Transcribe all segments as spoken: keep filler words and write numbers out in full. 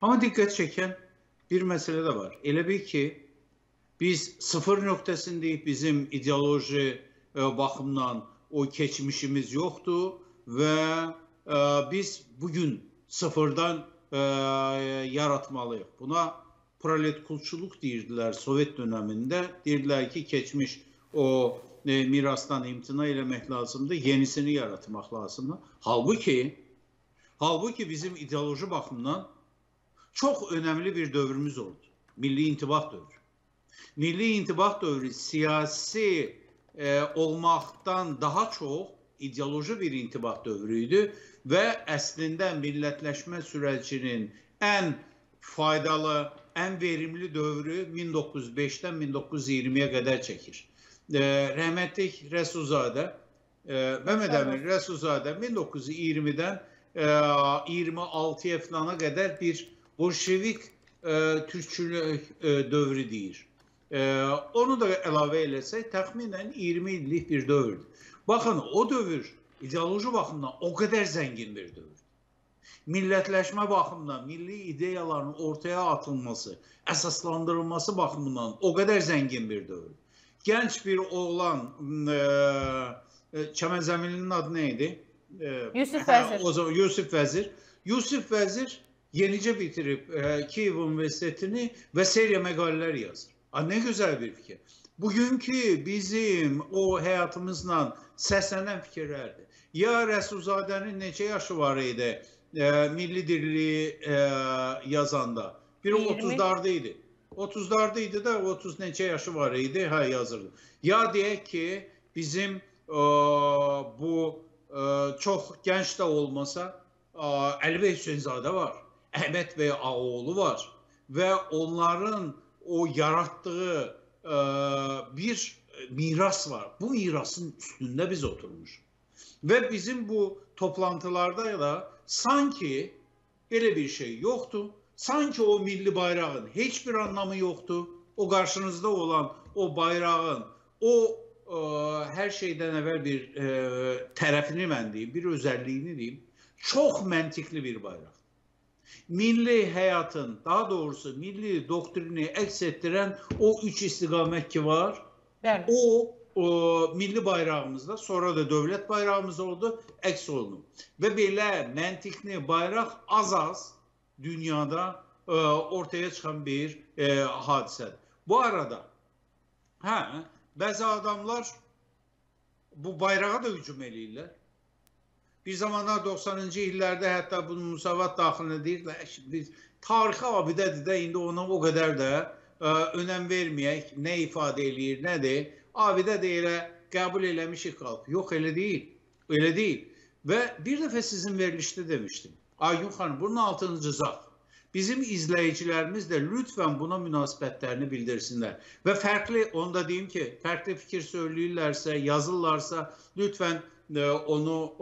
Ama dikkat çeken bir mesele de var. Elə bil ki biz sıfır noktasındayız, bizim ideoloji e, bakımdan o geçmişimiz yoktu ve e, biz bugün sıfırdan e, yaratmalıyız. Buna proletkulçuluk deyirdiler Sovet döneminde. Deyirdiler ki geçmiş o e, mirastan imtina eləmək lazımdı, yenisini yaratmaq lazımdı. Halbuki, halbuki bizim ideoloji bakımdan çok önemli bir dövrümüz oldu. Milli intibah dövrü. Milli intibah dövrü siyasi e, olmaktan daha çok ideoloji bir intibah dövrüydü ve aslında milletleşme sürecinin en faydalı, en verimli dövrü min doqquz yüz beşdən min doqquz yüz iyirmiyə kadar çekir. E, Rəhmətlik Rəsulzadə, e, Mehmet Emin Rəsulzadə min doqquz yüz iyirmidən e, iyirmi altıya falan kadar bir Bolşevik e, Türkçülük e, dövrü deyir. E, onu da əlavə eləsək, təxminən iyirmi illik bir dövrdür. Baxın, o dövr ideoloji baxımdan o qədər zəngin bir dövrdür. Millətləşmə baxımından, milli ideyaların ortaya atılması, əsaslandırılması baxımından o qədər zəngin bir dövrdür. Gənc bir oğlan, e, Çəmənzəminlinin adı nə idi? E, Yusuf Vəzir. O zaman Yusuf Vəzir. Yusuf Vəzir yenicə bitirib e, Kiev Üniversitetini ve seriya məqalələr yazır. A, ne güzel bir fikir. Bugünkü bizim o hayatımızla seslenen fikirlerdi. Ya Resulzadənin neçə yaşı var idi e, Milli Dirliyi e, yazanda? Biri otuzlardaydı. otuzlardaydı da otuz neçə yaşı var idi, ha yazırdı. Ya deyək ki bizim e, bu e, çok genç de olmasa e, Əli bəy Hüseynzadə var. Əhməd bəy Ağaoğlu var ve onların o yarattığı e, bir miras var. Bu mirasın üstünde biz oturmuş ve bizim bu toplantılarda da sanki öyle bir şey yoktu. Sanki o milli bayrağın hiçbir anlamı yoktu. O karşınızda olan o bayrağın o e, her şeyden evvel bir e, tarafını ben diyeyim, bir özelliğini diyeyim. Çok mantıklı bir bayrak. Milli hayatın, daha doğrusu milli doktrini əks etdirən o üç istiqamət ki var, o, o milli bayrağımızda, sonra da dövlət bayrağımız oldu, əks olunub. Və belə məntiqli bayraq az-az dünyada e, ortaya çıxan bir e, hadisədir. Bu arada, hə, bəzi adamlar bu bayrağa da hücum eləyirlər. Bir zamanlar doxsanıncı illerde hatta bunu müsavat daxilinde değil, biz tarixi abidədir de indi ona o kadar da e, önem vermeyek, ne ifade eləyir, ne de abidə de elə kabul eləmişik kalk. Yok öyle değil, öyle değil. Ve bir defa sizin verilişte demiştim, Aygün Hanım bunun altını cızaq. Bizim izleyicilerimiz de lütfen buna münasibetlerini bildirsinler. Ve farklı, onda diyeyim ki, farklı fikir söylüyorlarsa, yazırlarsa lütfen onu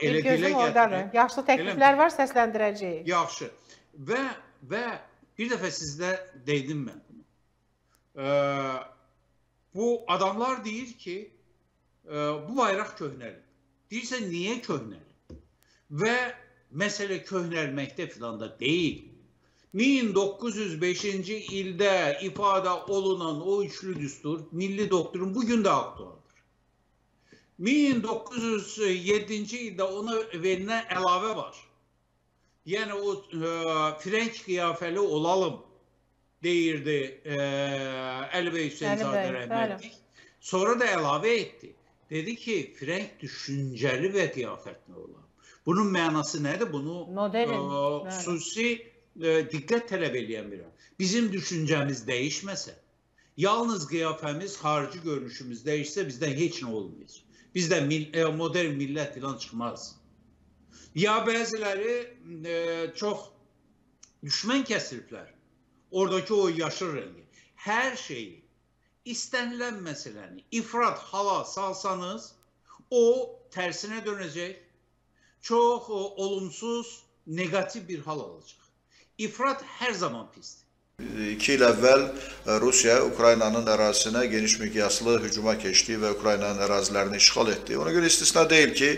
e, elə dilə gətirir. Yaxşı təkliflər var, səsləndirəcəyik. Yaxşı. Və, və bir dəfə sizdə deydim mən. E, bu adamlar deyir ki, e, bu bayraq köhnəli. Deyirsə, niyə köhnəli? Və məsələ köhnəlməkdə filan da deyil. min doqquz yüz beşinci ildə ifadə olunan o üçlü düstur, milli doktrin bugün də aktual. min doqquz yüz yedinci ildə ona verilən əlavə var. Yəni o e, Frank qiyafəli olalım deyirdi e, Əli bəy Hüseynzadə rəhmətlik. Sonra da əlavə etdi. Dedi ki, Frank düşüncəli və qiyafətli olalım. Bunun mənası nədir? Bunu e, xüsusi e, diqqət tələb eləyən bir an. Bizim düşüncəmiz dəyişməsə, yalnız qiyafəmiz, xarici görünüşümüz dəyişsə bizdən heç nə olmayacaq. Bizden modern millet filan çıkmaz. Ya bazıları e, çok düşman kesirler. Oradaki o yaşır rengi. Her şeyi, istenilen meseleni ifrat hala salsanız o tersine dönecek. Çok o, olumsuz, negatif bir hal alacak. İfrat her zaman pistir. İki il əvvəl Rusiya Ukraynanın ərazisinə geniş miqyaslı hücuma keçdi və Ukraynanın ərazilərini işğal etdi. Ona görə istisna deyil ki,